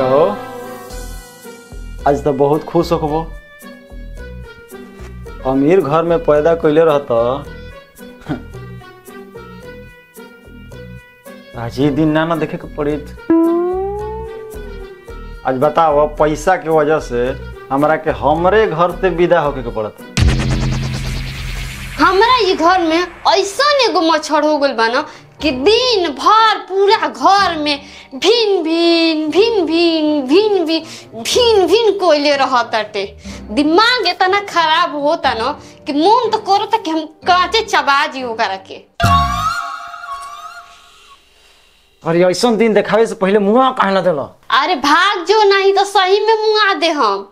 कहो आज तो बहुत खुश हो। अमीर घर में पैदा कैले रहता आज ये दिन ना देखे के पड़ी। आज बताओ पैसा के वजह से हमरा के हमरे घर से विदा होके के पड़ता। हमरा ये घर में ऐसा एगो मच्छर हो गल बना कि दिन भर पूरा घर में भिन भिन भिन भिन भिन भिन भिन भिन कोयले रहता टे। दिमाग इतना खराब होता ना कि मन तो करता कि हम कांचे चबा जी होगा रखे। अरे ऐसा दिन देखावे से पहले मुआ कहना देला। अरे भाग जो नहीं तो सही में मुआ दे हम।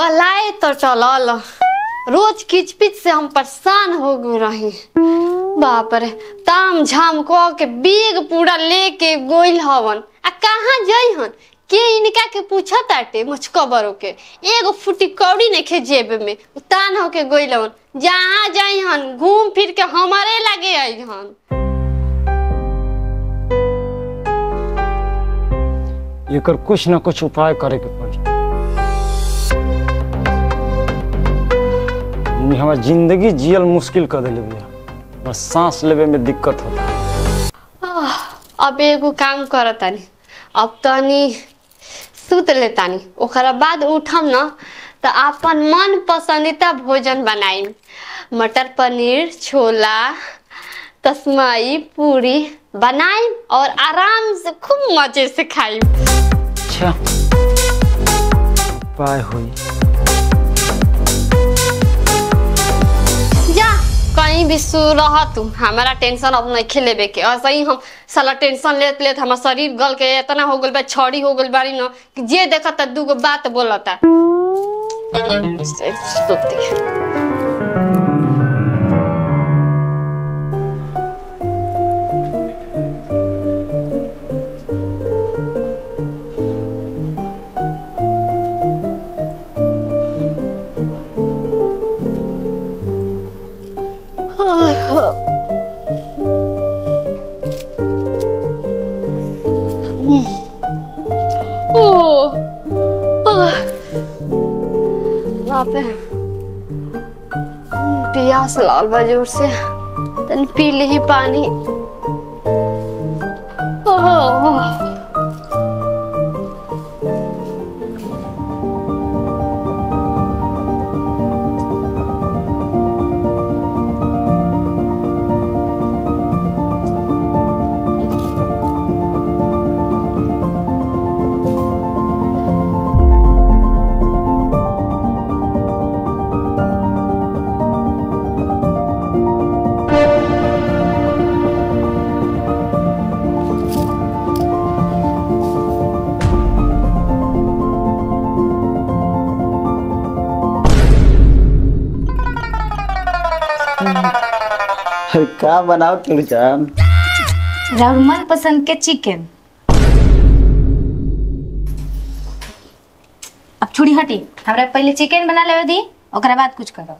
बलाए तो चल रोज किचपिच से हम परेशान हो गए रही। बाप रे ताम झाम को के बेग पूरा लेके गोइल हवन आ कहाँ जइहन के इनका के पूछा ताटे मुझकबरों के एगो फुटी कौड़ी नखे जेब में उतान हो के गोइल हवन। जहाँ जइहन घूम फिर के हमारे लगे आइहन। एकर कुछ न कुछ उपाय करे के पड़ी। हमारी जिंदगी जियल मुश्किल कर दिले भैया। बस सांस लेवे में दिक्कत होता। अब एगो काम कर तानी अब तनी सुत ले तानी ओकरा बाद उठम ना तो अपन मन पसंदीदा भोजन बनाई मटर पनीर छोला तस्माई पूरी बनाई और आराम से खूब मजे से खाई। अच्छा बाय हुई कहीं भी सो रहा तू हमारा टेंशन अब नहीं खेले बे के। ऐसा ही हम साला टेंशन लेते लेते हमारा शरीर गल के इतना हो गल बा छड़ी हो गल बारी ना कि जे देखता दूगो बात बोलता। प्यास लाल बाजूर से तन पी ली पानी। क्या बनाओ तुलजान? रघुमन पसंद के चिकन। अब छुड़ी हटी हमरा पहले चिकन बना लेवे दी ओकरा बाद कुछ करो।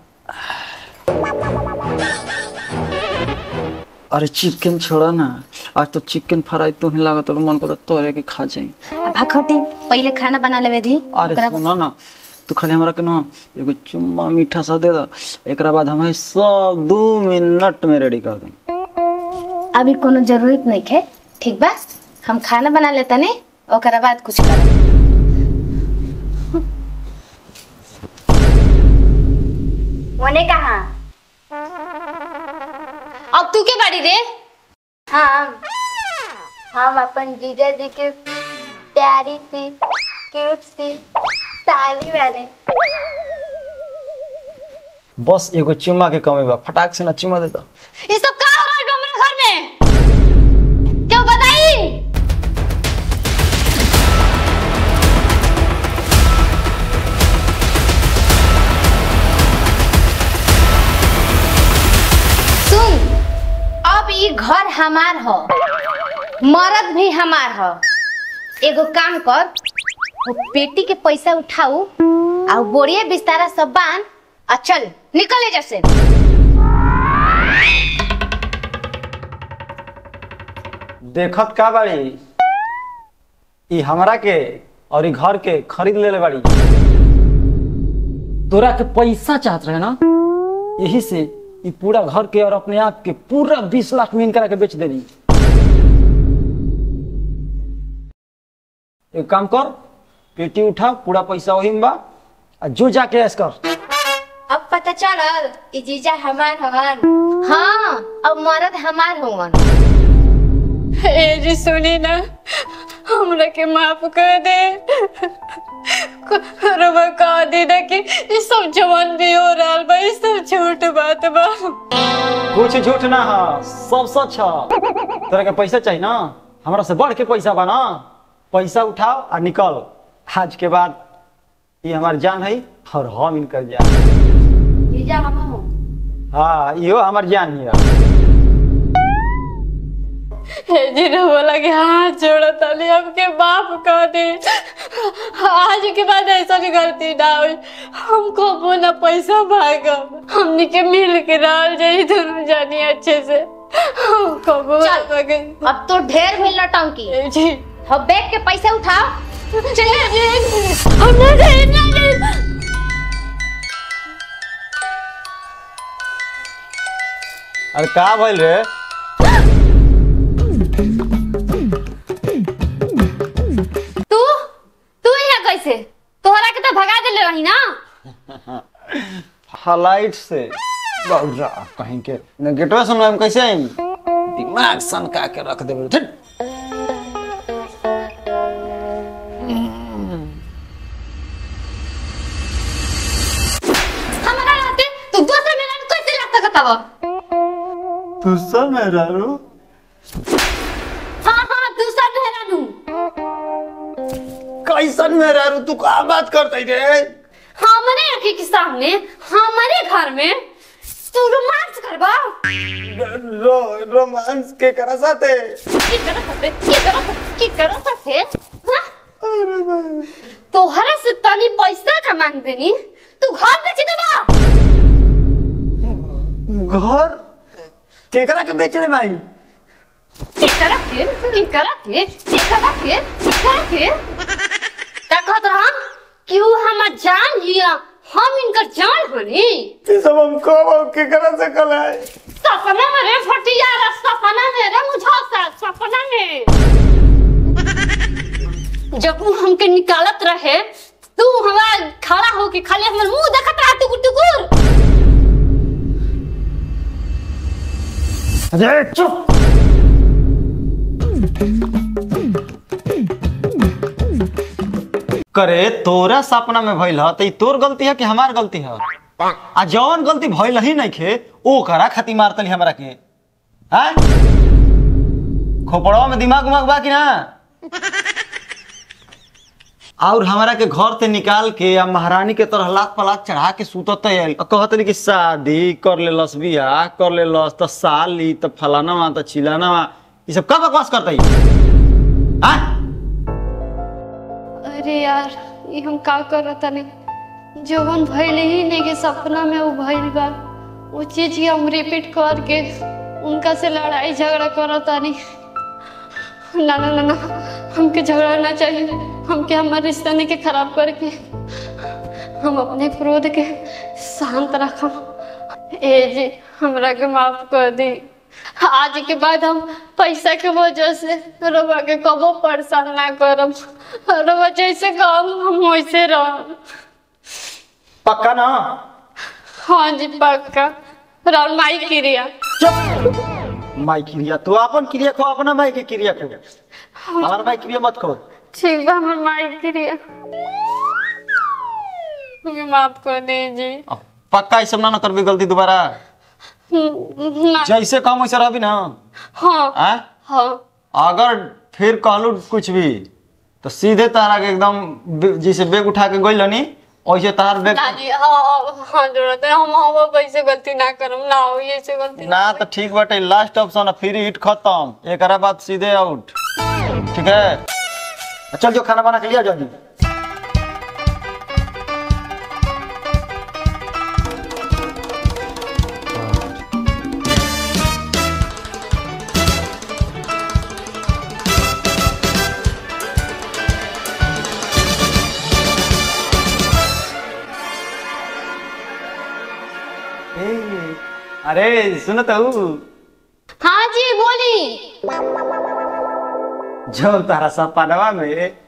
अरे चिकन छोड़ा ना आज तो चिकन फ्राई तो नहीं लागत तो मन को तोरे के खा जाई। अब हटी पहले खाना बना लेवे दी। अरे सुनो ना तो खाली हमरा के नाम एगो चुम्मा मीठा सा दे दा एकरा बाद हम सब 2 मिनट में रेडी कर दें। अभी कोनो जरूरत नहीं है ठीक बा हम खाना बना लेता ने ओकरा बाद कुछ कर। मैंने कहा अब तू के बाड़ी रे। हाँ हम अपन जीजा जी के प्यारी सी क्यूट सी साली वाले। बस एगो चुम्मा के कमी बा, फटाक से ना चुम्मा दे दो। ये सब का हो रहा है डोमरा घर में क्यों बताई? सुन अब ये घर हमार हो, मरद भी हमार हो। एगो काम कर, वो पेटी के पैसा उठाऊ और बोरिया बिस्तारा सब बांध, चल निकल ले जैसे। देखत का बाड़ी ई हमरा के और ई घर के खरीद ले बाड़ी। तोरा के पैसा चाहत रहे ना, यही से ई पूरा घर के और अपने आप के पूरा 20 लाख में इनकरा के बेच देनी। एक काम कर, पेटी उठा, पूरा पैसा वही में बा और जो जाके ऐश कर। अब पता चलल कि जीजा हमार हवन। हाँ अब मरद हमार हवन। ए जी सुनी ना, हमरा के माफ कर दे। रवा का दे ना कि ये सब जवान भी हो रहल बा, ये सब झूठ बात बा। कुछ झूठ ना है, सब सच है। तोरा के पैसा चाहिए ना, हमरा से बढ़ के पैसा बा ना। पैसा उठाओ और निकल। आज के बाद ये हमार जान है और हम इनकर जान। जीजा हम हो। हाँ यो हमार जान है। जी बोला कि हाथ जोड़ा ताली हमके बाप कह दे, आज के बाद ऐसा नहीं करती ना। हमको बोला पैसा भागा, हमने के मिल के डाल जाए दोनों जानी अच्छे से। हमको बोला अब तो ढेर मिलना टंकी जी। हम बैग के पैसे उठाओ चले। अरे का भइल रे? तू यहाँ कैसे? तोहरा के तो भगा देले रही ना फ्लाइट से। कहीं के गेटवे सुन हम कैसे आएं? दिमाग सनका के रख देबे। हमारा रहते तो दूसरा मेला में कैसे लाता कतावा? दूसरा मेहरारू? हाँ हाँ दूसरा मेहरारू। कैसन मेहरारू तू का बात करते रे? हमारे आँखी के सामने हमारे घर में तू रोमांस करवा? रोमांस के करा साथे? की करा साथे? हाँ? अरे भाई तोहरा से तनी पैसा का मांग देनी, तू घर बेच देबा? घर केकरा के बेचले भाई? केकरा के तखत रहा कि वो हमर जान लिया, हम इनकर जान होनी। ये सब हम कब केकरा से कलाए? सपना में रे फटिया रे, सपना में रे मुझा सा, सपना में। जब वो हमके निकालत रहे तू हमारा खड़ा हो के खाली हमर मुंह देखत रहा टुकुर टुकुर। अरे चुप। करे तोरा सपना में भइल है तो तोर गलती है कि हमार गलती है? आ जौन गलती भइल ही नहीं खे ओ करा खती मारतली हमरा के। हाँ खोपड़वा में दिमाग उमाग बा कि ना? और हमारा के घर से निकाल के या महारानी के तरह लात पलात चढ़ा के सूतत आयल, कहतली कि शादी कर ले लस, बियाह कर ले लस, त साली त फलाना वा त चिलाना वा। ये सब का बकवास करतई? हां अरे यार ये हम का करत ने, जोवन भइले ही ने के सपना में वो भइल बा, वो चीज के हम रिपीट करके उनका से लड़ाई झगड़ा करत ने। ना ना ना, ना हमके झगड़ा ना चाहिए, हमके हमारे रिश्ता ने के खराब करके हम अपने क्रोध के शांत रखम। ए जी हमरा के माफ कर दी। आज के बाद हम पैसा के वजह से रवा के कबो परेशान ना करम। रवा जैसे कहम हम वैसे रहम, पक्का ना? हाँ जी पक्का राउल माई क्रिया माई क्रिया तो अपन क्रिया को अपना माई के क्रिया को हमार माई क्रिया मत करो ठीक बा हमर माई क्रिया मुझे माफ कर दीजिए पक्का ऐसा ना करबे गलती दोबारा जैसे काम वैसे रहबी ना हां हां हां अगर फिर कहलू कुछ भी तो सीधे तारा के एकदम जैसे बैग उठा के गइल नी ओइसे तार बैग दादी हां जरूरत है हम हो पैसे गलती ना करम ना हो ये से गलती ना तो ठीक बाटे लास्ट ऑप्शन है फ्री हिट खत्म एकरा बाद सीधे आउट ठीक है चल जो खाना बना के लिया जल्दी अरे सुनो तो हाँ जी बोली जो तारा सपनवा में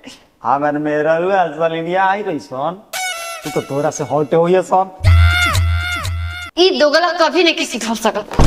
हमर मेरा हुआ सलिनिया आई रही सोन तू तो तोरा से हटे होइए सोन ई दोगला कभी नहीं किसी खा सकत